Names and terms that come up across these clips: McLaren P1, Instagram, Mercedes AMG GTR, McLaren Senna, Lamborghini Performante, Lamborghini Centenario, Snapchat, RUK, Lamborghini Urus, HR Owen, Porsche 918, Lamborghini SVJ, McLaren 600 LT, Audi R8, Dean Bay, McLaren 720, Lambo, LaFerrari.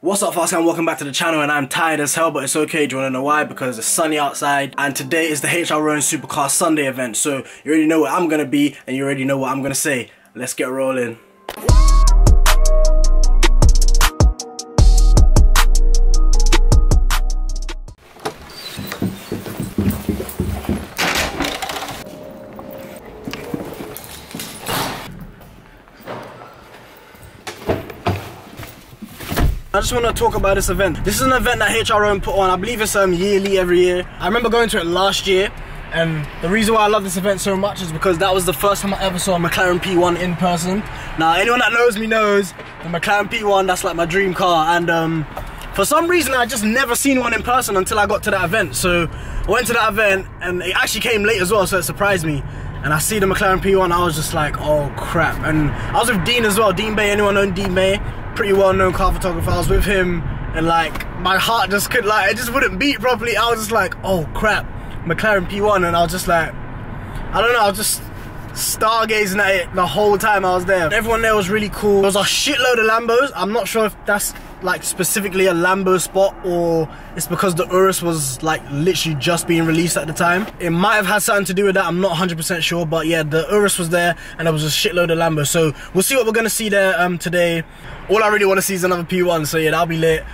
What's up, fast gang? Welcome back to the channel. And I'm tired as hell, but it's okay. Do you want to know why? Because it's sunny outside, and today is the HR Owen Supercar Sunday event. So you already know where I'm gonna be, and you already know what I'm gonna say. Let's get rolling. I just want to talk about this event. This is an event that HR Owen put on. I believe it's yearly, every year. I remember going to it last year, and the reason why I love this event so much is because that was the first time I ever saw a McLaren P1 in person. Now, anyone that knows me knows the McLaren P1, that's like my dream car, and for some reason I just never seen one in person until I got to that event. So I went to that event, and it actually came late as well, so it surprised me. And I see the McLaren P1, I was just like, oh crap. And I was with Dean as well, Dean Bay. Anyone know Dean Bay? Pretty well known car photographer. I was with him, and like my heart just could, like, it just wouldn't beat properly. I was just like, oh crap, McLaren P1. And I was just like, I don't know, I was just stargazing at it the whole time I was there. Everyone there was really cool. There was a shitload of Lambos. I'm not sure if that's like specifically a Lambo spot, or it's because the Urus was like literally just being released at the time. It might have had something to do with that, I'm not 100% sure, but yeah, the Urus was there, and there was a shitload of Lambos. So we'll see what we're gonna see there today. All I really want to see is another P1, so yeah, that'll be lit.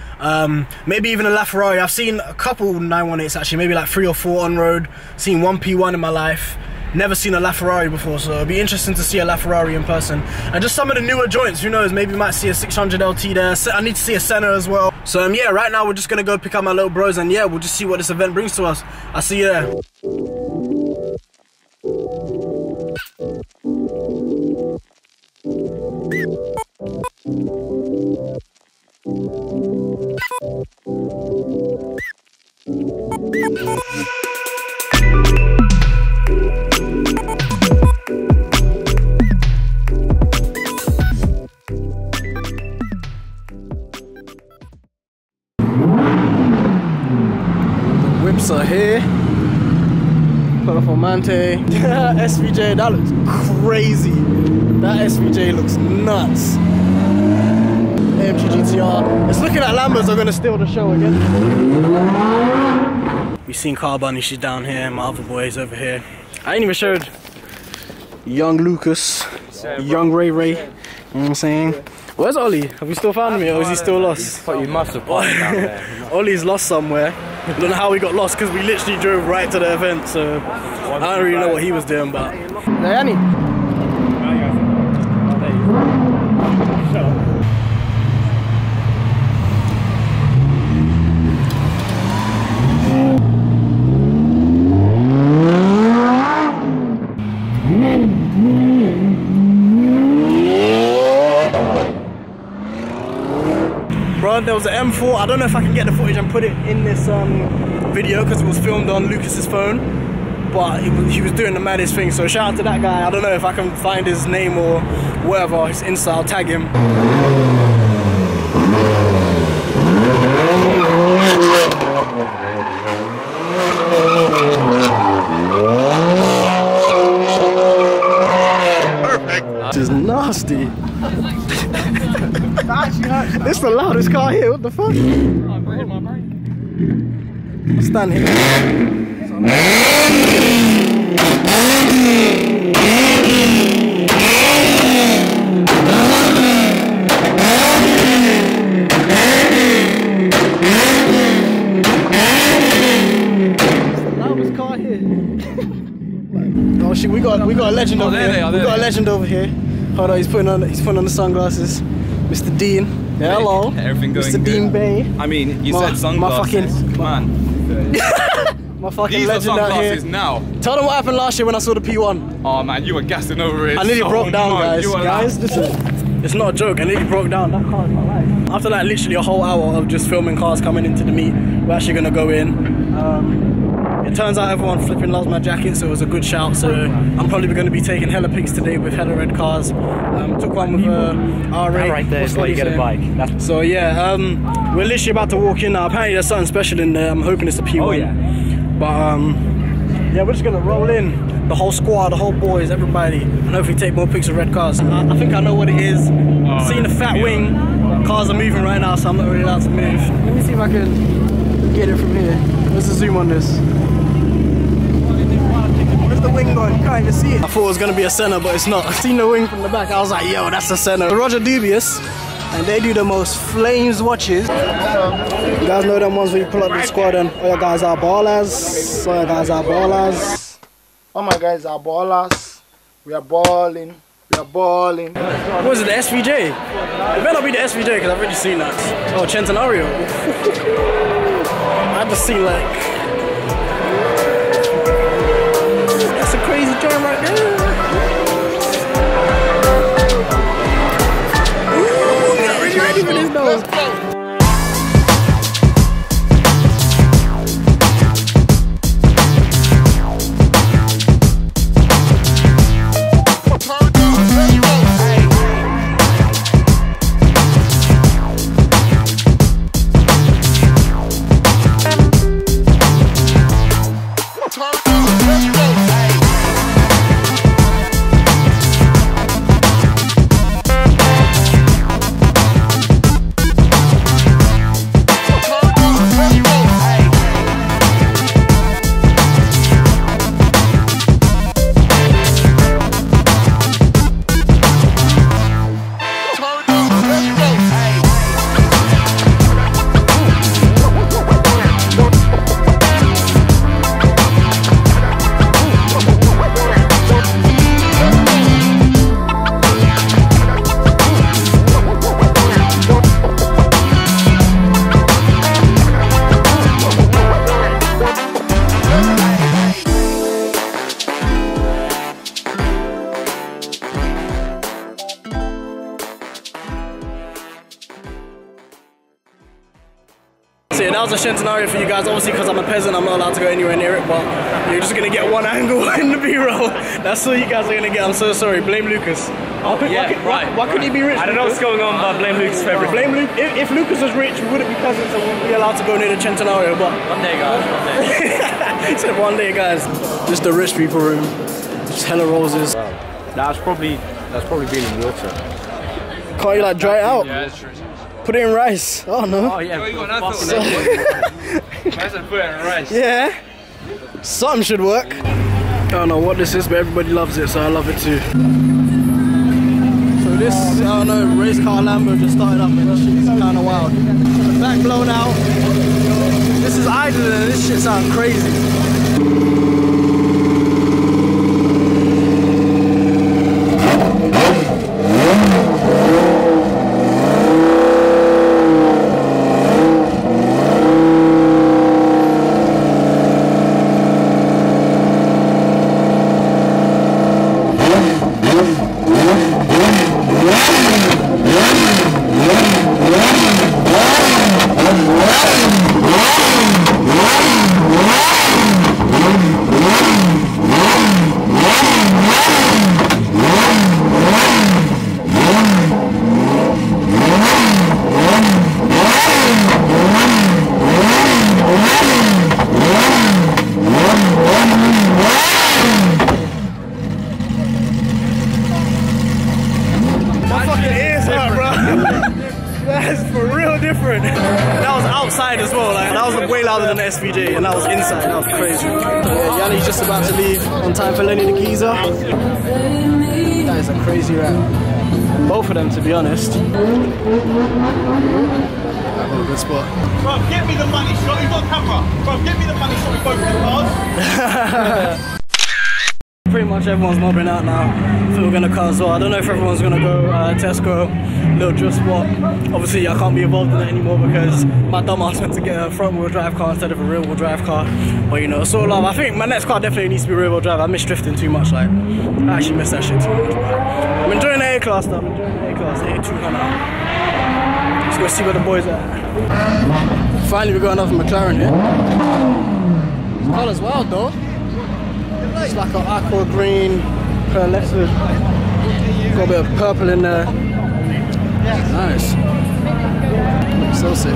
Maybe even a LaFerrari. I've seen a couple 918s actually, maybe like 3 or 4 on road. Seen one P1 in my life. Never seen a LaFerrari before, so it'll be interesting to see a LaFerrari in person. And just some of the newer joints, who knows, maybe we might see a 600 LT there. I need to see a Senna as well. So yeah, right now we're just gonna go pick up my little bros, and yeah, we'll just see what this event brings to us. I'll see you there. Are here. Performante. SVJ, that looks crazy. That SVJ looks nuts. AMG GTR. It's looking like Lambos are going to steal the show again. We've seen Car Bunny, she's down here, and my other boy's over here. I ain't even showed young Lucas, young Ray Ray. You know what I'm saying? Where's Ollie? Have you still found me, or is he still lost? You must have. Ollie's lost somewhere. I don't know how we got lost, because we literally drove right to the event, so I don't really know what he was doing, but... Diani! There was an M4. I don't know if I can get the footage and put it in this video, because it was filmed on Lucas's phone, but he was doing the maddest thing, so shout out to that guy. I don't know if I can find his name or whatever, his Insta, I'll tag him. Perfect. This is nasty. It's the loudest car here, what the fuck? I stand here. It's the loudest car here. Oh shit, we got a legend over here. We got a legend over here. Hold on, he's putting on the sunglasses. Mr. Dean. Yeah, hello. Everything going Mr. Dean good. Bay. I mean, you said sunglasses. My fucking These legend out here. Now. Tell them what happened last year when I saw the P1. Oh man, you were gassing over it. I nearly broke down, guys. Guys, listen. It's not a joke. I nearly broke down. That car is my life. After like literally a whole hour of just filming cars coming into the meet, we're actually gonna go in. It turns out everyone flipping loves my jacket, so it was a good shout. So I'm probably going to be taking hella pics today with hella red cars. Took one with R8. Right there is where you get a bike. That's so yeah, we're literally about to walk in now. Apparently there's something special in there. I'm hoping it's a P1. Oh yeah. But Yeah, we're just gonna roll in. The whole squad, the whole boys, everybody. And hopefully take more pics of red cars. I think I know what it is. Oh, seeing the fat wing, cars are moving right now, so I'm not really allowed to move. Let me see if I can get it from here. Let's just zoom on this. Where's the wing going? You can't even see it. I thought it was gonna be a Senna, but it's not. I seen the wing from the back, I was like, yo, that's a Senna. Roger Dubious. And they do the most flames watches. You guys know them ones where you pull up the squad and all your guys are ballers. All your guys are ballers. All my guys are ballers. We are balling. We are balling. What is it, the SVJ? It better be the SVJ because I've already seen that. Oh, Centenario. I just see like... That's a crazy turn right there. Let's go. That was a Centenario for you guys, obviously because I'm a peasant, I'm not allowed to go anywhere near it, but you're just going to get one angle in the B-roll. That's all you guys are going to get, I'm so sorry, blame Lucas. Oh, yeah, why couldn't he be rich? I don't know what's going on, but blame Lucas for everything. Blame Luke. If Lucas was rich, we wouldn't be cousins and wouldn't be allowed to go near the Centenario, but... One day, guys, one day. He said one day, guys. Just the rich people room, just hella roses. That's probably been in water. Can't you like dry it out? Yeah, that's true. Put it in rice. Oh no. Oh yeah. Well, you got that so put it in rice. Yeah. Something should work. I don't know what this is, but everybody loves it, so I love it too. So this, I don't know, race car Lambo just started up, and that shit is kind of wild. The back blown out. This is idle, and this shit sounds crazy. SVJ, and that was inside, that was crazy. Yanni's just about to leave on time for Lenny the Geezer. That is a crazy rap. Both of them, to be honest. That was a good spot. Bro, get me the money shot, you've got camera. Bro, get me the money shot with both of the cars. Pretty much everyone's mobbing out now. So we're gonna car as well. I don't know if everyone's gonna go Tesco, Little Just What. Obviously I can't be involved in it anymore because my dumbass went to get a front wheel drive car instead of a rear wheel drive car. But you know, it's all love. I think my next car definitely needs to be rear wheel drive. I miss drifting too much, like I actually miss that shit too much. I'm enjoying the A-Class though, I'm enjoying the A-Class, A2 car now. Let's go see where the boys are. Finally we got another McLaren here. This color's wild though. It's like an aqua green, pearlescent. Got a bit of purple in there. Nice. So sick.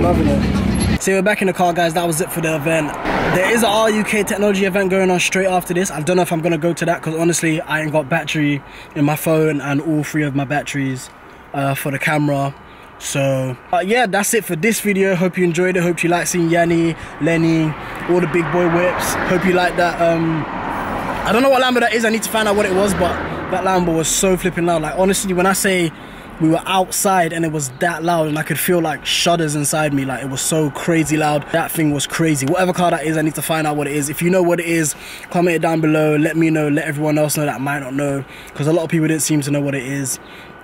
Loving it. So we're back in the car, guys. That was it for the event. There is a RUK technology event going on straight after this. I don't know if I'm gonna go to that, because honestly I ain't got battery in my phone and all three of my batteries for the camera. So yeah, that's it for this video. Hope you enjoyed it. Hope you like seeing Yanni, Lenny, all the big boy whips. Hope you like that. I don't know what Lambo that is. I need to find out what it was, but that Lambo was so flipping loud. Like honestly, when I say we were outside and it was that loud, and I could feel like shudders inside me, like it was so crazy loud. That thing was crazy. Whatever car that is, I need to find out what it is. If you know what it is, comment it down below. Let me know, let everyone else know that might not know, because a lot of people didn't seem to know what it is.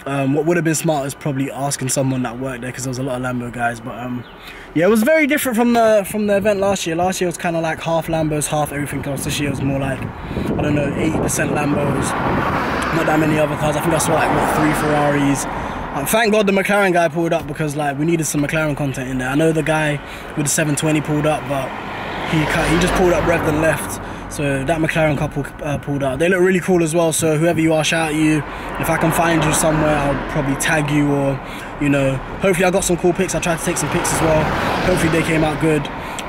What would have been smart is probably asking someone that worked there, because there was a lot of Lambo guys. But yeah, it was very different from the event last year. Last year was kind of like half Lambos, half everything else. This year was more like, I don't know, 80% Lambos, not that many other cars. I think I saw like what, 3 Ferraris. Thank God the McLaren guy pulled up, because like we needed some McLaren content in there. I know the guy with the 720 pulled up, but he just pulled up, revved and left. So that McLaren couple pulled out. They look really cool as well. So whoever you are, shout out you. If I can find you somewhere, I'll probably tag you, or you know, hopefully I got some cool pics. I tried to take some pics as well. Hopefully they came out good.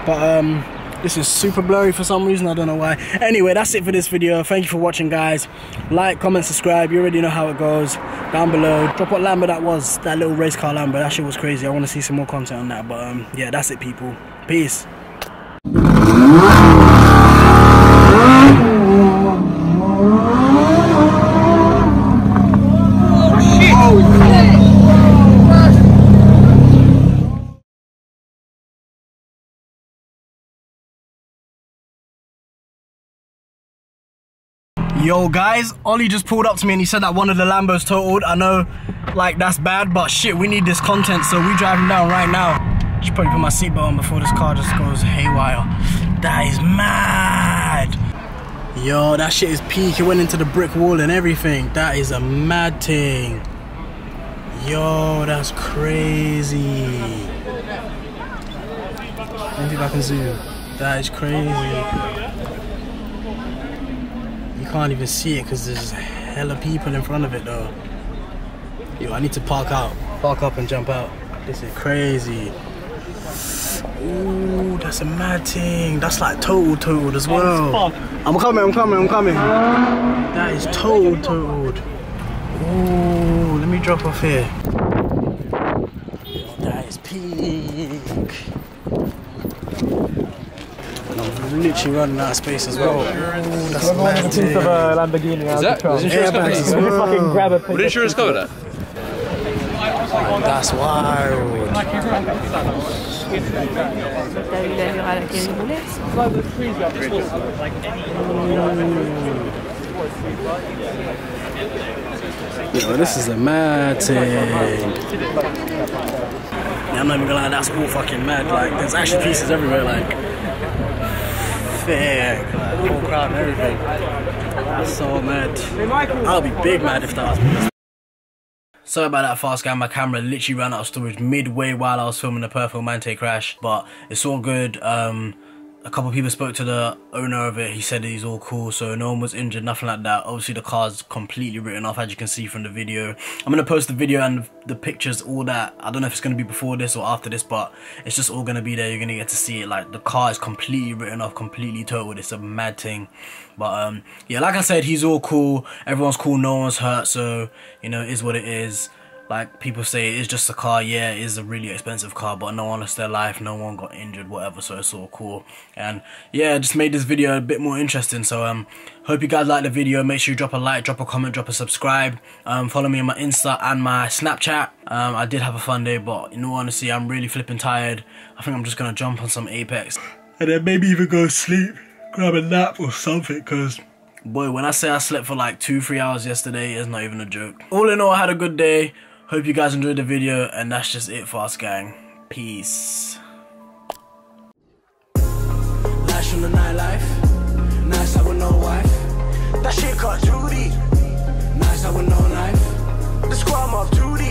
But this is super blurry for some reason. I don't know why. Anyway, that's it for this video. Thank you for watching, guys. Like, comment, subscribe. You already know how it goes. Down below, drop what Lambo that was. That little race car Lambo. That shit was crazy. I want to see some more content on that. But yeah, that's it, people. Peace. Yo guys, Ollie just pulled up to me and he said that one of the Lambos totaled. I know, like, that's bad, but shit, we need this content, so we driving down right now. Should probably put my seatbelt on before this car just goes haywire. That is mad. Yo, that shit is peak. It went into the brick wall and everything. That is a mad thing. Yo, that's crazy. Let me see if I can zoom. That is crazy. I can't even see it because there's hella people in front of it though. Yo, I need to park out, park up and jump out. This is crazy. Ooh, that's a mad thing. That's like totaled as well. I'm coming. That is totaled. Ooh, let me drop off here. That is peak. I'm literally running out of space as well. Oh, that's a piece of a Lamborghini. Is that? Does insurance cover that? Would insurance cover that? That's wild. Yo, this is a mad thing. Yeah, I'm not even gonna lie, that's all fucking mad. Like, there's actually pieces everywhere, like, fair, like, whole crowd and everything. That's so mad. I'll be big mad if that was. Sorry about that fast guy, my camera literally ran out of storage midway while I was filming the Performante crash, but it's all good. A couple of people spoke to the owner of it. He said he's all cool, so no one was injured, nothing like that. Obviously the car's completely written off, as you can see from the video. I'm gonna post the video and the pictures, all that. I don't know if it's gonna be before this or after this, but it's just all gonna be there. You're gonna get to see it. Like, the car is completely written off, completely totaled. It's a mad thing. But yeah, like I said, he's all cool, everyone's cool, no one's hurt, so you know, it is what it is. Like people say, it's just a car. Yeah, it is a really expensive car, but no one lost their life, no one got injured, whatever, so it's all cool. And yeah, just made this video a bit more interesting. So hope you guys liked the video. Make sure you drop a like, drop a comment, drop a subscribe. Follow me on my Insta and my Snapchat. I did have a fun day, but in all honesty, I'm really flipping tired. I think I'm just gonna jump on some Apex and then maybe even go sleep, grab a nap or something, because boy, when I say I slept for like 2-3 hours yesterday, it's not even a joke. All in all, I had a good day. Hope you guys enjoyed the video, and that's just it for us, gang. Peace. Lash on the nightlife. Nice, I with no wife. That shit called Judy. Nice, I with no knife. The squad off Judy.